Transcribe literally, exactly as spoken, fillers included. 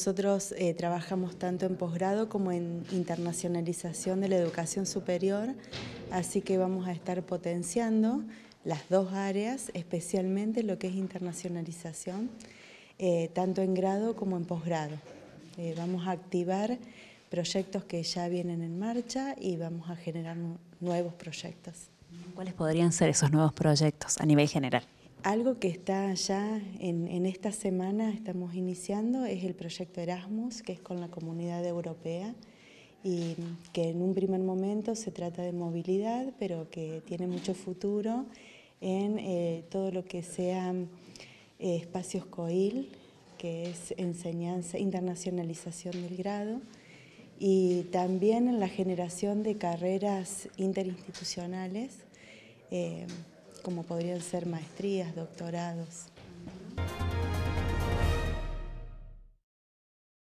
Nosotros eh, trabajamos tanto en posgrado como en internacionalización de la educación superior, así que vamos a estar potenciando las dos áreas, especialmente lo que es internacionalización, eh, tanto en grado como en posgrado. Eh, vamos a activar proyectos que ya vienen en marcha y vamos a generar nuevos proyectos. ¿Cuáles podrían ser esos nuevos proyectos a nivel general? Algo que está ya en, en esta semana, estamos iniciando, es el proyecto Erasmus, que es con la Comunidad Europea, y que en un primer momento se trata de movilidad, pero que tiene mucho futuro en eh, todo lo que sean eh, espacios COIL, que es enseñanza, internacionalización del grado, y también en la generación de carreras interinstitucionales, eh, como podrían ser maestrías, doctorados.